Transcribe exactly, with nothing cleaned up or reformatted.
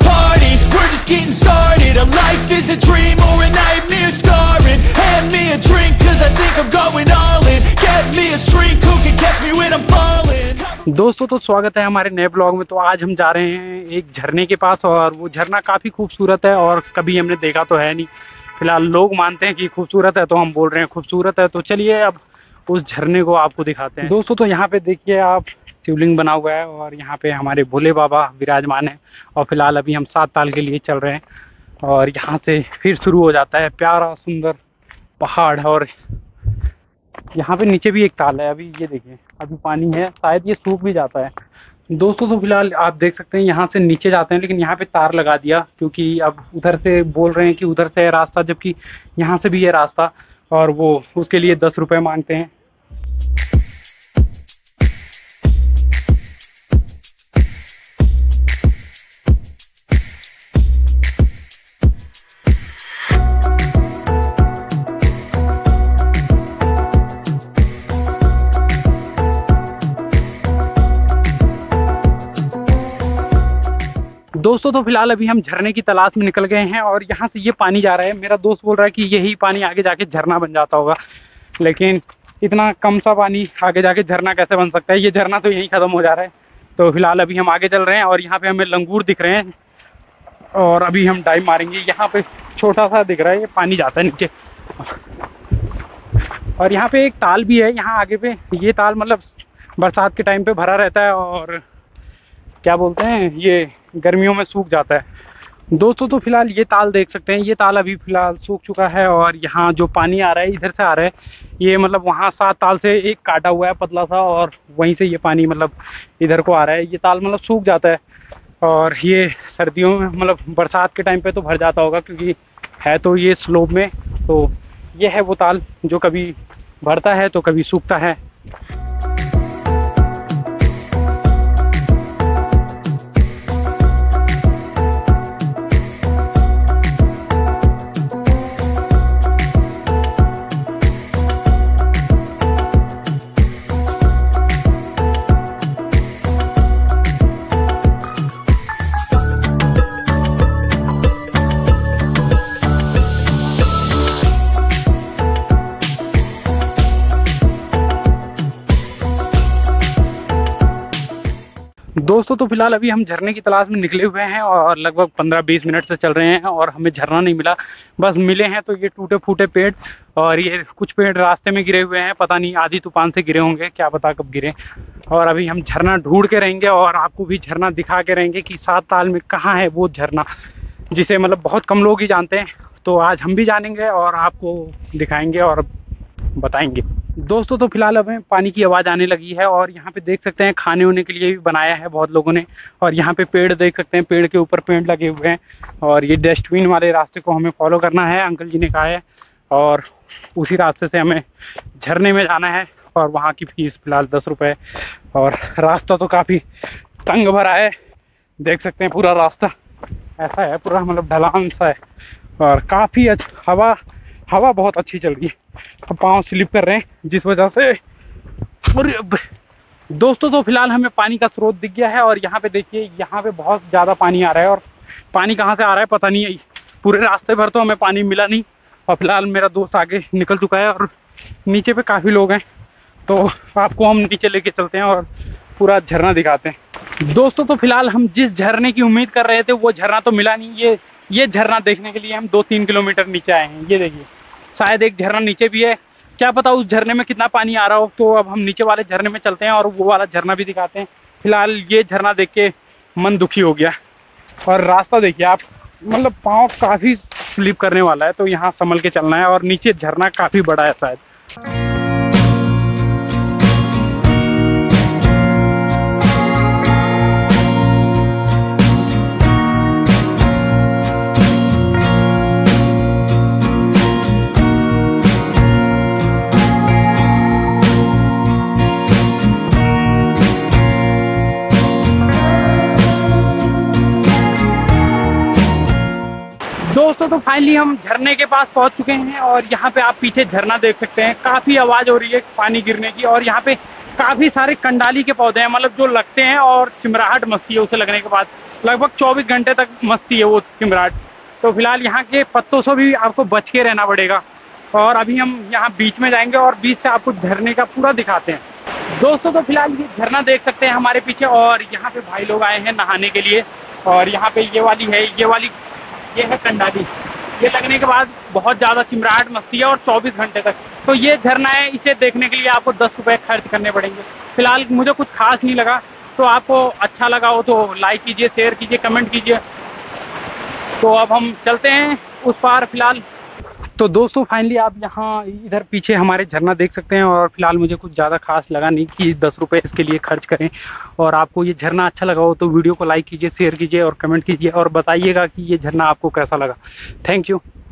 my party, we're just getting started. A life is a dream or a nightmare scarring. Hand me a drink, cause I think I'm going all in. Get me a shrink who can catch me when I'm falling. दोस्तों तो स्वागत है हमारे नए blog में। तो आज हम जा रहे हैं एक झरने के पास, और वो झरना काफ़ी खूबसूरत है और कभी हमने देखा तो है नहीं। फिलहाल लोग मानते हैं कि खूबसूरत है तो हम बोल रहे हैं खूबसूरत है। तो चलिए अब उस झरने को आपको दिखाते हैं। दोस्तों तो यहाँ पे देखिए आप, शिवलिंग बना हुआ है और यहाँ पे हमारे भोले बाबा विराजमान हैं। और फिलहाल अभी हम सात ताल के लिए चल रहे हैं और यहाँ से फिर शुरू हो जाता है प्यारा सुंदर पहाड़। और यहाँ पे नीचे भी एक ताल है, अभी ये देखिए अभी पानी है, शायद ये सूख भी जाता है। दोस्तों तो फिलहाल आप देख सकते हैं यहाँ से नीचे जाते हैं, लेकिन यहाँ पे तार लगा दिया क्योंकि अब उधर से बोल रहे हैं कि उधर से है रास्ता, जबकि यहाँ से भी है रास्ता। और वो उसके लिए दस रुपये मांगते हैं। दोस्तों तो फिलहाल अभी हम झरने की तलाश में निकल गए हैं और यहाँ से ये पानी जा रहा है। मेरा दोस्त बोल रहा है कि यही पानी आगे जाके झरना बन जाता होगा, लेकिन इतना कम सा पानी आगे जाके झरना कैसे बन सकता है। ये झरना तो यहीं ख़त्म हो जा रहा है। तो फिलहाल अभी हम आगे चल रहे हैं और यहाँ पे हमें लंगूर दिख रहे हैं और अभी हम डाइव मारेंगे। यहाँ पे छोटा सा दिख रहा है, ये पानी जाता है नीचे। और यहाँ पे एक ताल भी है यहाँ आगे पे, ये ताल मतलब बरसात के टाइम पे भरा रहता है और क्या बोलते हैं ये गर्मियों में सूख जाता है। दोस्तों तो फिलहाल ये ताल देख सकते हैं, ये ताल अभी फिलहाल सूख चुका है। और यहाँ जो पानी आ रहा है इधर से आ रहा है, ये मतलब वहाँ सात ताल से एक काटा हुआ है पतला सा और वहीं से ये पानी मतलब इधर को आ रहा है। ये ताल मतलब सूख जाता है और ये सर्दियों में मतलब बरसात के टाइम पे तो भर जाता होगा क्योंकि है तो ये स्लोप में। तो ये है वो ताल जो कभी भरता है तो कभी सूखता है। दोस्तों तो फिलहाल अभी हम झरने की तलाश में निकले हुए हैं और लगभग पंद्रह बीस मिनट से चल रहे हैं और हमें झरना नहीं मिला। बस मिले हैं तो ये टूटे फूटे पेड़ और ये कुछ पेड़ रास्ते में गिरे हुए हैं, पता नहीं आधी तूफान से गिरे होंगे, क्या पता कब गिरे। और अभी हम झरना ढूंढ के रहेंगे और आपको भी झरना दिखा के रहेंगे कि सात ताल में कहाँ है वो झरना, जिसे मतलब बहुत कम लोग ही जानते हैं। तो आज हम भी जानेंगे और आपको दिखाएँगे और बताएँगे। दोस्तों तो फिलहाल हमें पानी की आवाज़ आने लगी है और यहाँ पे देख सकते हैं खाने होने के लिए भी बनाया है बहुत लोगों ने। और यहाँ पे पेड़ देख सकते हैं, पेड़ के ऊपर पेड़ लगे हुए हैं। और ये डस्टबिन वाले रास्ते को हमें फॉलो करना है, अंकल जी ने कहा है, और उसी रास्ते से हमें झरने में जाना है। और वहाँ की फीस फिलहाल दस रुपये और रास्ता तो काफ़ी तंग भरा है, देख सकते हैं पूरा रास्ता ऐसा है, पूरा मतलब ढलान सा है। और काफ़ी अच्छा हवा हवा बहुत अच्छी चल रही है, पाँव स्लिप कर रहे हैं जिस वजह से। दोस्तों तो फिलहाल हमें पानी का स्रोत दिख गया है और यहाँ पे देखिए यहाँ पे बहुत ज़्यादा पानी आ रहा है और पानी कहाँ से आ रहा है पता नहीं है। पूरे रास्ते भर तो हमें पानी मिला नहीं और फिलहाल मेरा दोस्त आगे निकल चुका है और नीचे पे काफ़ी लोग हैं। तो आपको हम नीचे लेके चलते हैं और पूरा झरना दिखाते हैं। दोस्तों तो फिलहाल हम जिस झरने की उम्मीद कर रहे थे वो झरना तो मिला नहीं। ये ये झरना देखने के लिए हम दो तीन किलोमीटर नीचे आए हैं। ये देखिए शायद एक झरना नीचे भी है, क्या पता उस झरने में कितना पानी आ रहा हो। तो अब हम नीचे वाले झरने में चलते हैं और वो वाला झरना भी दिखाते हैं। फिलहाल ये झरना देख के मन दुखी हो गया और रास्ता देखिए आप, मतलब पाँव काफ़ी स्लिप करने वाला है तो यहाँ संभल के चलना है। और नीचे झरना काफ़ी बड़ा है शायद। दोस्तों तो फाइनली हम झरने के पास पहुंच चुके हैं और यहाँ पे आप पीछे झरना देख सकते हैं, काफ़ी आवाज़ हो रही है पानी गिरने की। और यहाँ पे काफ़ी सारे कंडाली के पौधे हैं, मतलब जो लगते हैं और चिमराहट मचती है उसे लगने के बाद। लगभग चौबीस घंटे तक मस्ती है वो चिमराट। तो फिलहाल यहाँ के पत्तों से भी आपको बच के रहना पड़ेगा। और अभी हम यहाँ बीच में जाएंगे और बीच से आपको झरने का पूरा दिखाते हैं दोस्तों। तो फिलहाल ये झरना देख सकते हैं हमारे पीछे, और यहाँ पे भाई लोग आए हैं नहाने के लिए। और यहाँ पे ये वाली है, ये वाली ये है कंडाली। ये लगने के बाद बहुत ज़्यादा चिमराहट मस्ती है और चौबीस घंटे तक। तो ये झरना है, इसे देखने के लिए आपको दस रुपये खर्च करने पड़ेंगे। फिलहाल मुझे कुछ खास नहीं लगा, तो आपको अच्छा लगा हो तो लाइक कीजिए, शेयर कीजिए, कमेंट कीजिए। तो अब हम चलते हैं उस पार फिलहाल। तो दोस्तों फाइनली आप यहाँ इधर पीछे हमारे झरना देख सकते हैं। और फिलहाल मुझे कुछ ज़्यादा खास लगा नहीं कि दस रुपये इसके लिए खर्च करें। और आपको ये झरना अच्छा लगा हो तो वीडियो को लाइक कीजिए, शेयर कीजिए और कमेंट कीजिए और बताइएगा कि ये झरना आपको कैसा लगा। Thank you.